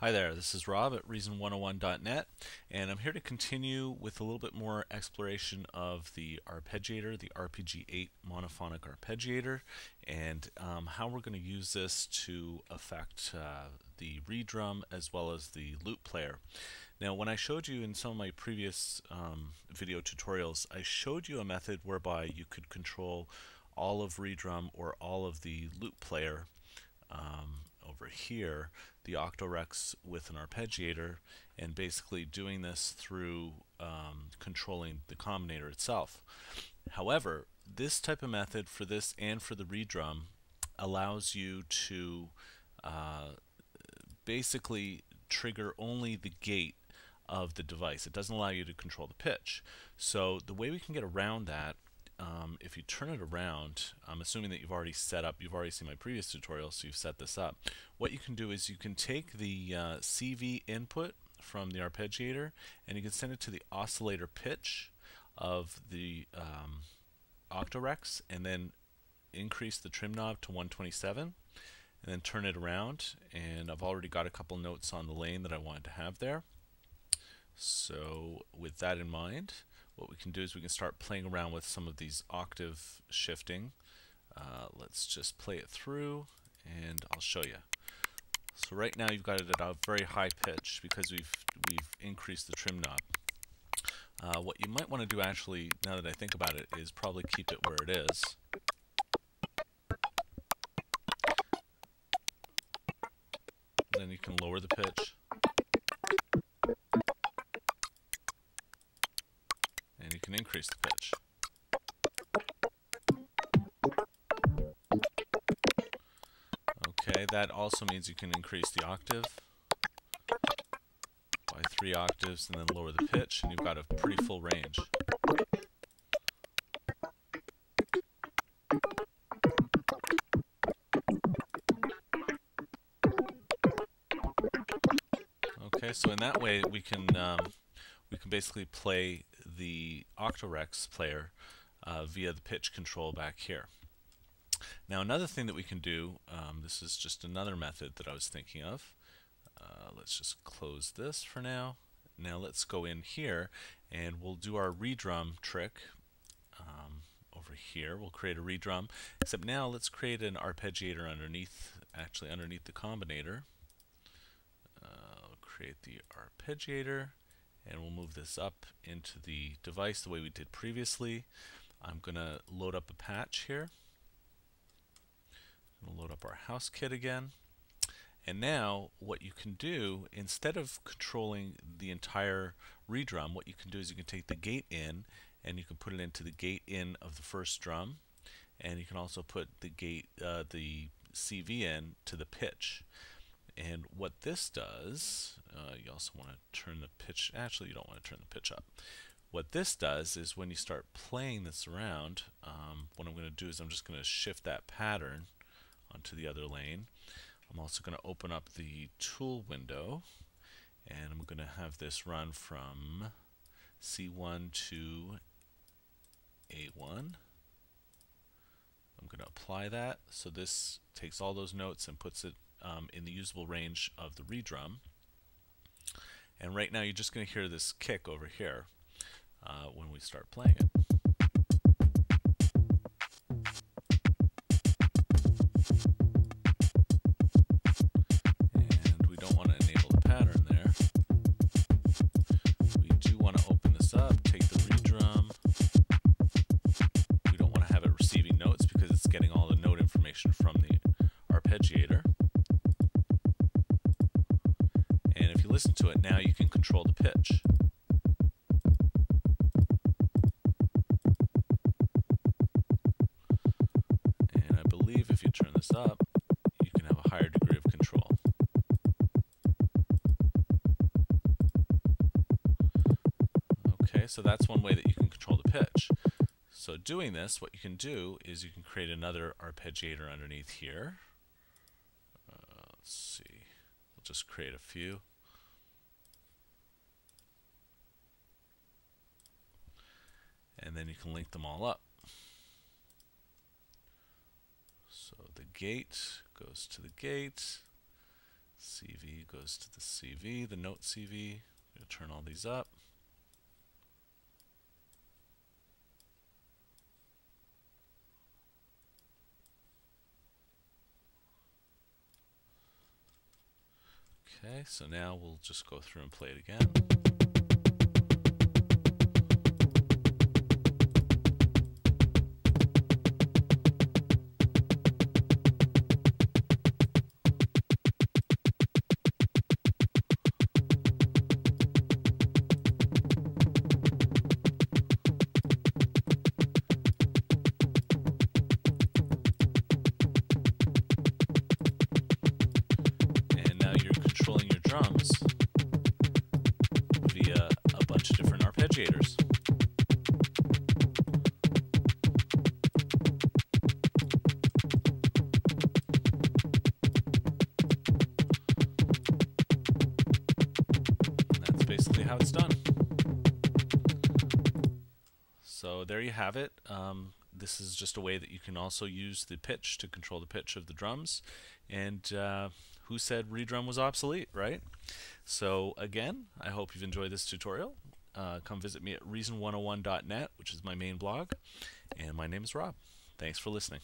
Hi there, this is Rob at Reason101.net, and I'm here to continue with a little bit more exploration of the arpeggiator, the RPG-8 Monophonic Arpeggiator, and how we're going to use this to affect the redrum as well as the lute player. Now, when I showed you in some of my previous video tutorials, I showed you a method whereby you could control all of redrum or all of the lute player over here, the OctoRex with an arpeggiator, and basically doing this through controlling the Combinator itself. However, this type of method for this and for the redrum allows you to basically trigger only the gate of the device. It doesn't allow you to control the pitch. So the way we can get around that, if you turn it around, I'm assuming that you've already seen my previous tutorial, so you've set this up. What you can do is you can take the CV input from the arpeggiator and you can send it to the oscillator pitch of the OctoRex, and then increase the trim knob to 127 and then turn it around, and I've already got a couple notes on the lane that I wanted to have there. So with that in mind, what we can do is we can start playing around with some of these octave shifting. Let's just play it through and I'll show you. So right now you've got it at a very high pitch because we've increased the trim knob. What you might want to do, actually, now that I think about it, is probably keep it where it is. Then you can lower the pitch. Can increase the pitch. Okay, that also means you can increase the octave by 3 octaves and then lower the pitch, and you've got a pretty full range. Okay, so in that way we can basically play the OctoRex player via the pitch control back here. Now, another thing that we can do, this is just another method that I was thinking of. Let's just close this for now. Now let's go in here and we'll do our redrum trick over here. We'll create a redrum, except now let's create an arpeggiator underneath the Combinator. I'll create the arpeggiator, and we'll move this up into the device the way we did previously. I'm going to load up a patch here. I'm going to load up our house kit again. And now what you can do, instead of controlling the entire redrum, what you can do is you can take the gate in and you can put it into the gate in of the first drum, and you can also put the gate, the CV in to the pitch. And what this does, you also want to turn the pitch, actually you don't want to turn the pitch up. What this does is when you start playing this around, what I'm going to do is I'm just going to shift that pattern onto the other lane. I'm also going to open up the tool window and I'm going to have this run from C1 to A1. I'm going to apply that, so this takes all those notes and puts it in the usable range of the redrum. And right now you're just going to hear this kick over here when we start playing it. And we don't want to enable the pattern there. We do want to open this up, take the redrum. We don't want to have it receiving notes because it's getting all the note information from the arpeggiator. Listen to it now, you can control the pitch. And I believe if you turn this up, you can have a higher degree of control. Okay, so that's one way that you can control the pitch. So doing this, what you can do is you can create another arpeggiator underneath here. Let's see, we'll just create a few. And then you can link them all up. So the gate goes to the gate, CV goes to the CV, the note CV. I'm going to turn all these up. Okay, so now we'll just go through and play it again. There you have it. This is just a way that you can also use the pitch to control the pitch of the drums. And who said redrum was obsolete, right? So again, I hope you've enjoyed this tutorial. Come visit me at Reason101.net, which is my main blog. And my name is Rob. Thanks for listening.